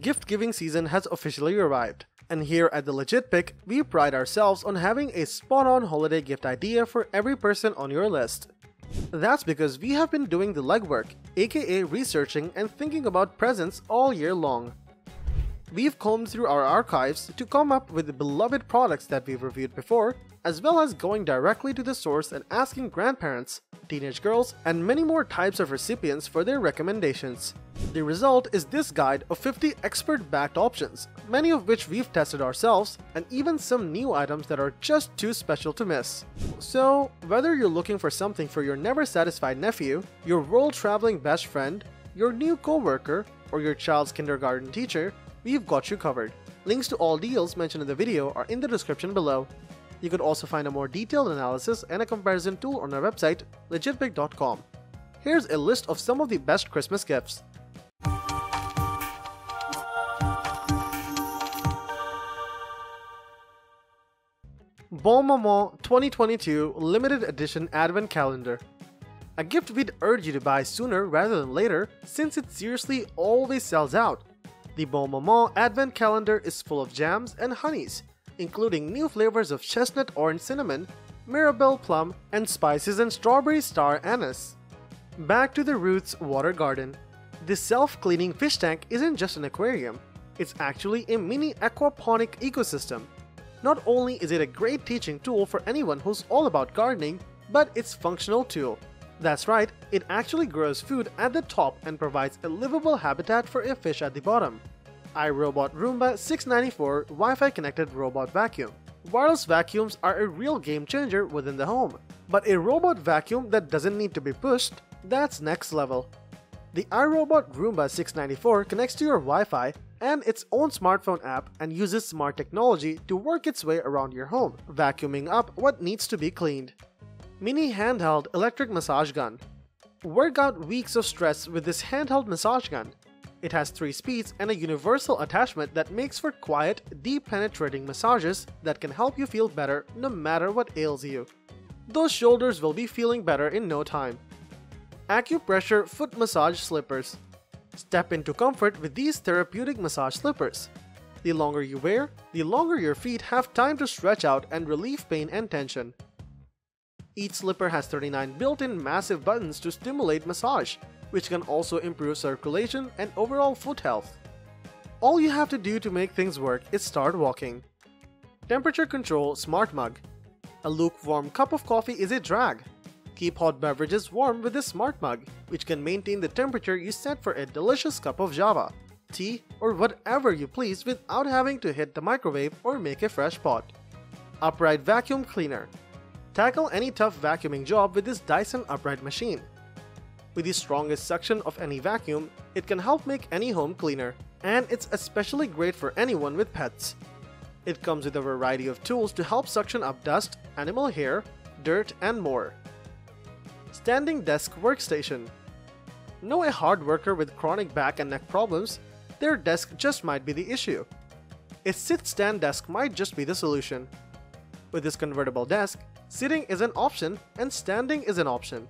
Gift giving season has officially arrived, and here at The Legit Pick, we pride ourselves on having a spot-on holiday gift idea for every person on your list. That's because we have been doing the legwork, aka researching and thinking about presents all year long. We've combed through our archives to come up with the beloved products that we've reviewed before, as well as going directly to the source and asking grandparents, teenage girls, and many more types of recipients for their recommendations. The result is this guide of 50 expert-backed options, many of which we've tested ourselves, and even some new items that are just too special to miss. So, whether you're looking for something for your never-satisfied nephew, your world-traveling best friend, your new co-worker, or your child's kindergarten teacher, we've got you covered. Links to all deals mentioned in the video are in the description below. You can also find a more detailed analysis and a comparison tool on our website, legitpick.com. Here's a list of some of the best Christmas gifts. Bon Maman 2022 Limited Edition Advent Calendar. A gift we'd urge you to buy sooner rather than later, since it seriously always sells out. The Bon Maman Advent Calendar is full of jams and honeys, including new flavors of chestnut orange cinnamon, mirabelle plum, and spices and strawberry star anise. Back to the Roots Water Garden. This self-cleaning fish tank isn't just an aquarium, it's actually a mini aquaponic ecosystem. Not only is it a great teaching tool for anyone who's all about gardening, but it's functional too. That's right, it actually grows food at the top and provides a livable habitat for a fish at the bottom. iRobot Roomba 694 Wi-Fi connected robot vacuum. Wireless vacuums are a real game changer within the home, but a robot vacuum that doesn't need to be pushed, that's next level. The iRobot Roomba 694 connects to your Wi-Fi and its own smartphone app and uses smart technology to work its way around your home, vacuuming up what needs to be cleaned. Mini handheld electric massage gun. Work out weeks of stress with this handheld massage gun. It has 3 speeds and a universal attachment that makes for quiet, deep penetrating massages that can help you feel better no matter what ails you. Those shoulders will be feeling better in no time. Acupressure foot massage slippers. Step into comfort with these therapeutic massage slippers. The longer you wear, the longer your feet have time to stretch out and relieve pain and tension. Each slipper has 39 built-in massive buttons to stimulate massage, which can also improve circulation and overall foot health. All you have to do to make things work is start walking. Temperature control smart mug. A lukewarm cup of coffee is a drag. Keep hot beverages warm with this smart mug, which can maintain the temperature you set for a delicious cup of java, tea, or whatever you please without having to hit the microwave or make a fresh pot. Upright vacuum cleaner. Tackle any tough vacuuming job with this Dyson upright machine. With the strongest suction of any vacuum, it can help make any home cleaner, and it's especially great for anyone with pets. It comes with a variety of tools to help suction up dust, animal hair, dirt, and more. Standing desk workstation. Know a hard worker with chronic back and neck problems? Their desk just might be the issue. A sit-stand desk might just be the solution. With this convertible desk, sitting is an option and standing is an option.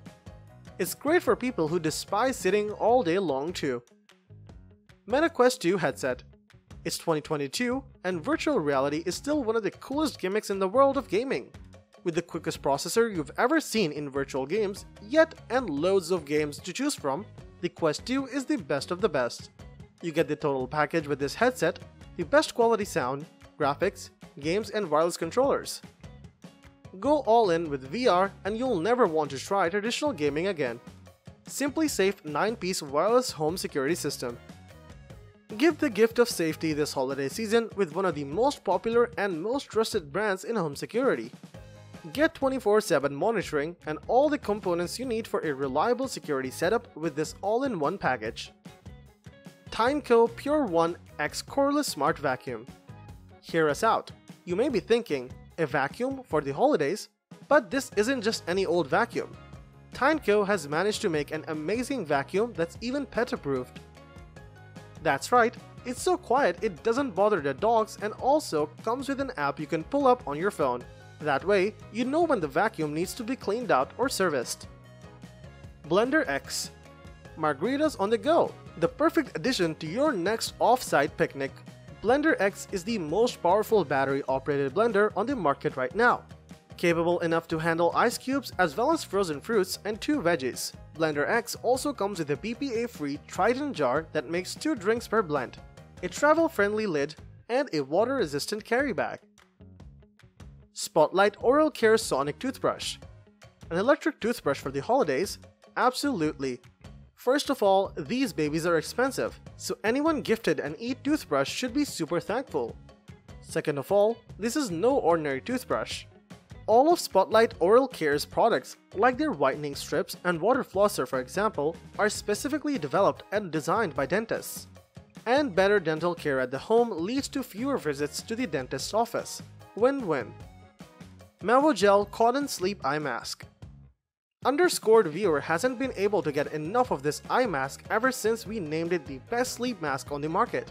It's great for people who despise sitting all day long too. Meta Quest 2 headset. It's 2022 and virtual reality is still one of the coolest gimmicks in the world of gaming. With the quickest processor you've ever seen in virtual games, yet and loads of games to choose from, the Quest 2 is the best of the best. You get the total package with this headset, the best quality sound, graphics, games and wireless controllers. Go all in with VR and you'll never want to try traditional gaming again. SimpliSafe 9-piece wireless home security system. Give the gift of safety this holiday season with one of the most popular and most trusted brands in home security. Get 24/7 monitoring and all the components you need for a reliable security setup with this all-in-one package. Tineco Pure One X Cordless Smart Vacuum. Hear us out. You may be thinking, a vacuum for the holidays, but this isn't just any old vacuum. Tineco has managed to make an amazing vacuum that's even pet-approved. That's right, it's so quiet it doesn't bother the dogs and also comes with an app you can pull up on your phone. That way, you know when the vacuum needs to be cleaned out or serviced. Blender X. Margaritas on the go. The perfect addition to your next off-site picnic, Blender X is the most powerful battery-operated blender on the market right now. Capable enough to handle ice cubes as well as frozen fruits and two veggies, Blender X also comes with a BPA-free Triton jar that makes 2 drinks per blend, a travel-friendly lid, and a water-resistant carry bag. Spotlight Oral Care Sonic Toothbrush. An electric toothbrush for the holidays? Absolutely. First of all, these babies are expensive, so anyone gifted an e-toothbrush should be super thankful. Second of all, this is no ordinary toothbrush. All of Spotlight Oral Care's products, like their whitening strips and water flosser for example, are specifically developed and designed by dentists. And better dental care at the home leads to fewer visits to the dentist's office. Win-win. Mavogel Cotton Sleep Eye Mask. Underscored viewer hasn't been able to get enough of this eye mask ever since we named it the best sleep mask on the market.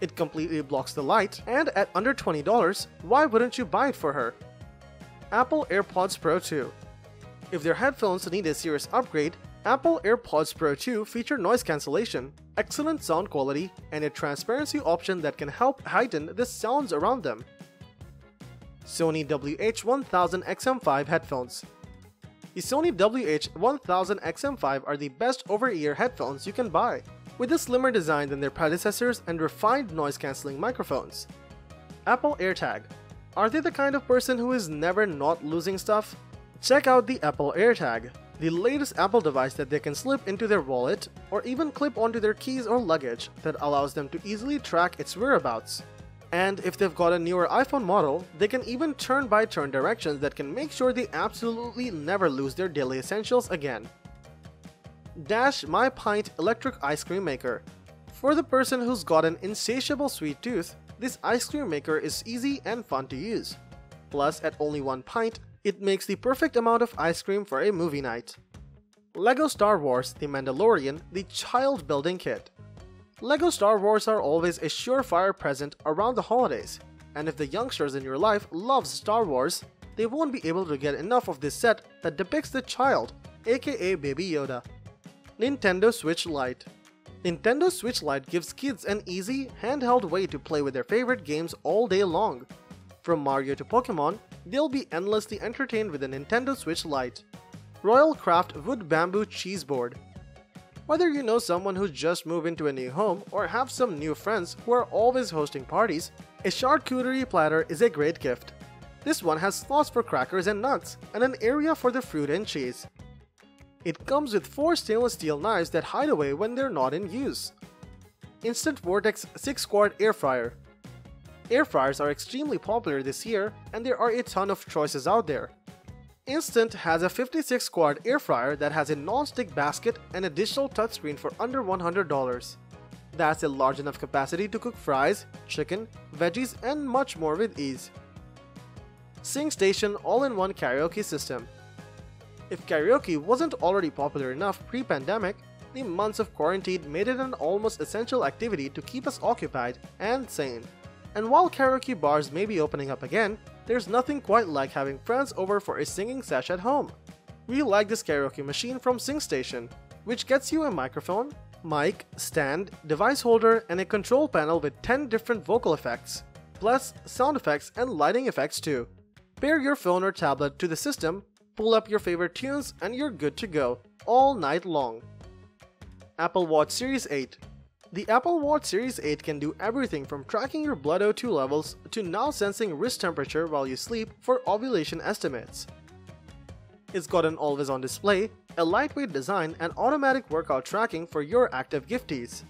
It completely blocks the light, and at under $20, why wouldn't you buy it for her? Apple AirPods Pro 2. If their headphones need a serious upgrade, Apple AirPods Pro 2 feature noise cancellation, excellent sound quality, and a transparency option that can help heighten the sounds around them. Sony WH-1000XM5 headphones. The Sony WH-1000XM5 are the best over-ear headphones you can buy, with a slimmer design than their predecessors and refined noise-cancelling microphones. Apple AirTag. Are they the kind of person who is never not losing stuff? Check out the Apple AirTag, the latest Apple device that they can slip into their wallet or even clip onto their keys or luggage that allows them to easily track its whereabouts. And if they've got a newer iPhone model, they can even turn-by-turn directions that can make sure they absolutely never lose their daily essentials again. Dash My Pint Electric Ice Cream Maker. For the person who's got an insatiable sweet tooth, this ice cream maker is easy and fun to use. Plus, at only 1 pint, it makes the perfect amount of ice cream for a movie night. Lego Star Wars The Mandalorian The Child Building Kit. Lego Star Wars are always a surefire present around the holidays, and if the youngsters in your life love Star Wars, they won't be able to get enough of this set that depicts the child, aka Baby Yoda. Nintendo Switch Lite. Nintendo Switch Lite gives kids an easy, handheld way to play with their favorite games all day long. From Mario to Pokemon, they'll be endlessly entertained with the Nintendo Switch Lite. Royal Craft Wood Bamboo Cheese Board. Whether you know someone who just moved into a new home or have some new friends who are always hosting parties, a charcuterie platter is a great gift. This one has slots for crackers and nuts, and an area for the fruit and cheese. It comes with 4 stainless steel knives that hide away when they're not in use. Instant Vortex 6-quart Air Fryer. Air fryers are extremely popular this year, and there are a ton of choices out there. Instant has a 56-quart air fryer that has a non-stick basket and a digital touchscreen for under $100. That's a large enough capacity to cook fries, chicken, veggies, and much more with ease. SingStation All-in-One Karaoke System. If karaoke wasn't already popular enough pre-pandemic, the months of quarantine made it an almost essential activity to keep us occupied and sane. And while karaoke bars may be opening up again, there's nothing quite like having friends over for a singing sesh at home. We like this karaoke machine from SingStation, which gets you a microphone, mic, stand, device holder, and a control panel with 10 different vocal effects, plus sound effects and lighting effects too. Pair your phone or tablet to the system, pull up your favorite tunes, and you're good to go, all night long. Apple Watch Series 8. The Apple Watch Series 8 can do everything from tracking your blood O2 levels to now sensing wrist temperature while you sleep for ovulation estimates. It's got an always-on display, a lightweight design, and automatic workout tracking for your active gifties.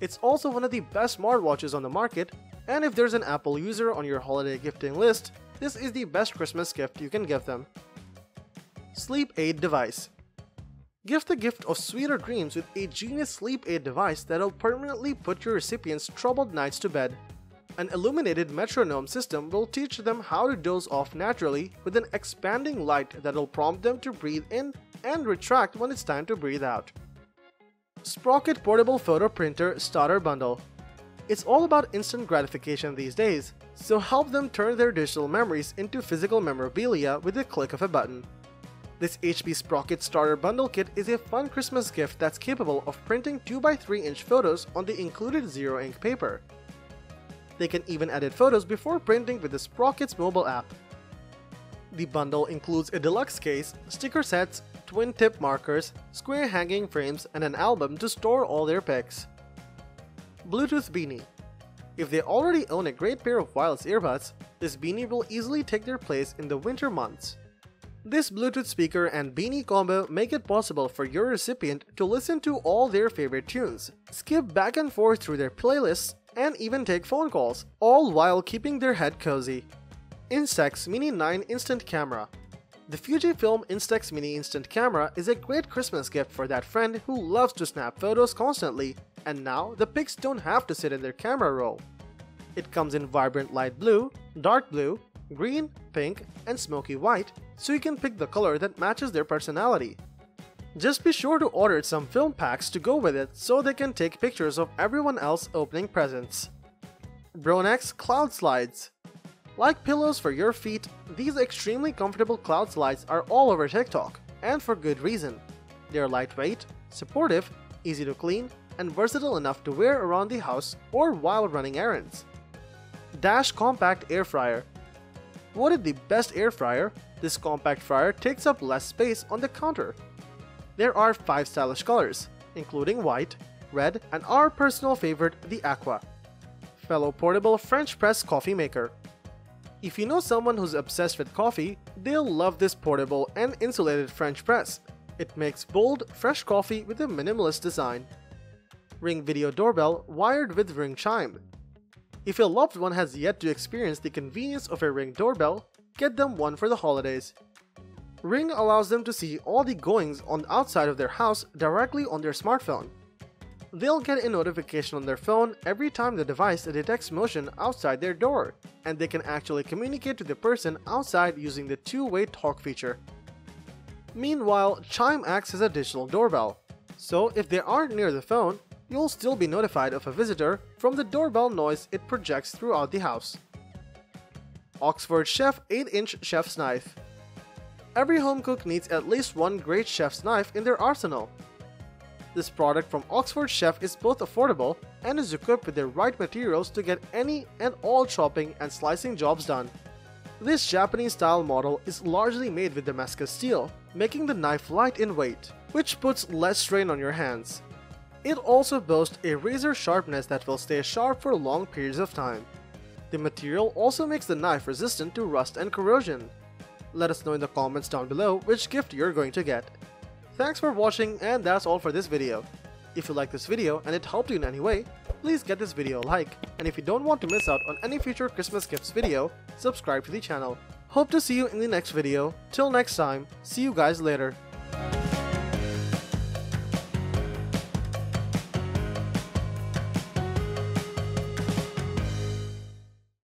It's also one of the best smartwatches on the market, and if there's an Apple user on your holiday gifting list, this is the best Christmas gift you can give them. Sleep Aid Device. Give the gift of sweeter dreams with a genius sleep aid device that'll permanently put your recipient's troubled nights to bed. An illuminated metronome system will teach them how to doze off naturally with an expanding light that'll prompt them to breathe in and retract when it's time to breathe out. Sprocket Portable Photo Printer Starter Bundle. It's all about instant gratification these days, so help them turn their digital memories into physical memorabilia with the click of a button. This HP Sprocket Starter Bundle Kit is a fun Christmas gift that's capable of printing 2x3-inch photos on the included zero ink paper. They can even edit photos before printing with the Sprocket's mobile app. The bundle includes a deluxe case, sticker sets, twin tip markers, square hanging frames, and an album to store all their pics. Bluetooth Beanie. If they already own a great pair of wireless earbuds, this beanie will easily take their place in the winter months. This Bluetooth speaker and beanie combo make it possible for your recipient to listen to all their favorite tunes, skip back and forth through their playlists, and even take phone calls, all while keeping their head cozy. Instax Mini 9 Instant Camera. The Fujifilm Instax Mini Instant Camera is a great Christmas gift for that friend who loves to snap photos constantly, and now the pics don't have to sit in their camera roll. It comes in vibrant light blue, dark blue, green, pink, and smoky white, so you can pick the color that matches their personality. Just be sure to order some film packs to go with it so they can take pictures of everyone else opening presents. BRONAX Cloud Slides. Like pillows for your feet, these extremely comfortable cloud slides are all over TikTok, and for good reason. They're lightweight, supportive, easy to clean, and versatile enough to wear around the house or while running errands. Dash Compact Air Fryer. Voted the best air fryer, this compact fryer takes up less space on the counter. There are 5 stylish colors, including white, red, and our personal favorite, the aqua. Fellow Portable French Press Coffee Maker. If you know someone who's obsessed with coffee, they'll love this portable and insulated French press. It makes bold, fresh coffee with a minimalist design. Ring Video Doorbell wired with Ring Chime. If your loved one has yet to experience the convenience of a Ring doorbell, get them one for the holidays. Ring allows them to see all the goings on the outside of their house directly on their smartphone. They'll get a notification on their phone every time the device detects motion outside their door, and they can actually communicate to the person outside using the two-way talk feature. Meanwhile, Chime acts as a digital doorbell, so if they aren't near the phone, you'll still be notified of a visitor from the doorbell noise it projects throughout the house. Oxford Chef 8-inch Chef's Knife. Every home cook needs at least one great chef's knife in their arsenal. This product from Oxford Chef is both affordable and is equipped with the right materials to get any and all chopping and slicing jobs done. This Japanese-style model is largely made with Damascus steel, making the knife light in weight, which puts less strain on your hands. It also boasts a razor sharpness that will stay sharp for long periods of time. The material also makes the knife resistant to rust and corrosion. Let us know in the comments down below which gift you're going to get. Thanks for watching, and that's all for this video. If you like this video and it helped you in any way, please get this video a like, and if you don't want to miss out on any future Christmas gifts video, subscribe to the channel. Hope to see you in the next video. Till next time, see you guys later.